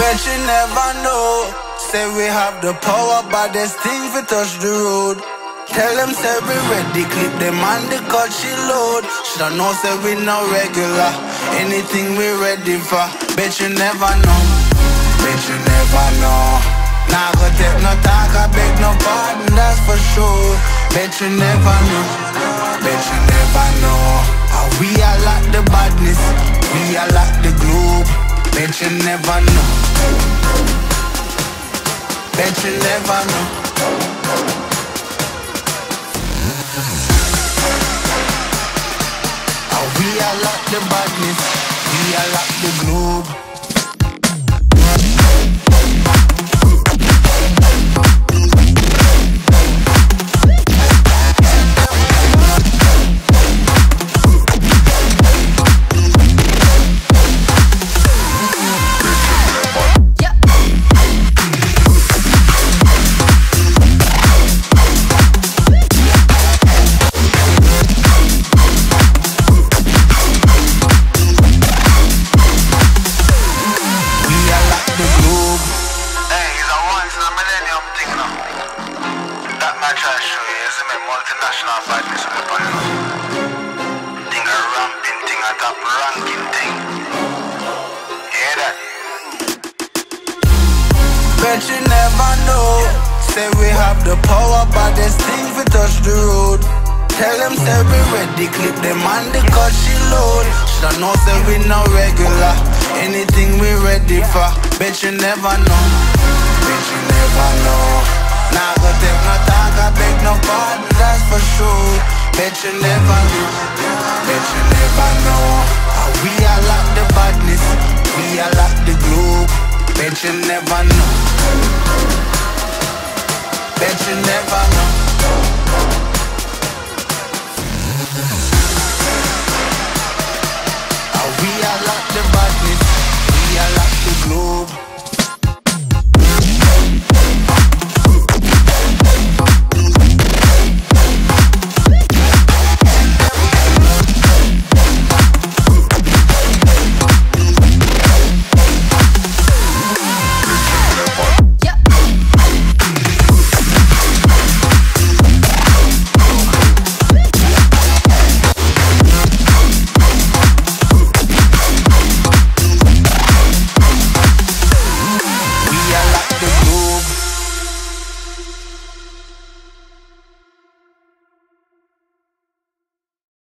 Bet you never know. Say we have the power, but there's things we touch the road. Tell them say we ready, clip them and the cut she load. Should I know say we no regular, anything we ready for. Bet you never know, bet you never know. Nah, go take no talk, I beg no pardon, that's for sure. Bet you never know, bet you never know. We are like the badness, we are like the globe. Bet you never know, bet you never know. We are like the badness, we are like the globe. Multinational badness of the panel. Thing a ramping thing, a top ranking thing. Hear that? Bet you never know. Say we have the power, but there's things we touch the road. Tell them say we ready, clip them and the cut she load. Should I know say we no regular, anything we ready for. Bet you never know, bet you never know. Nah, go take no talk, I beg no pardon, that's for sure. Bet you never know, bet you never know. We are like the badness, we are like the globe. Bet you never know, bet you never know.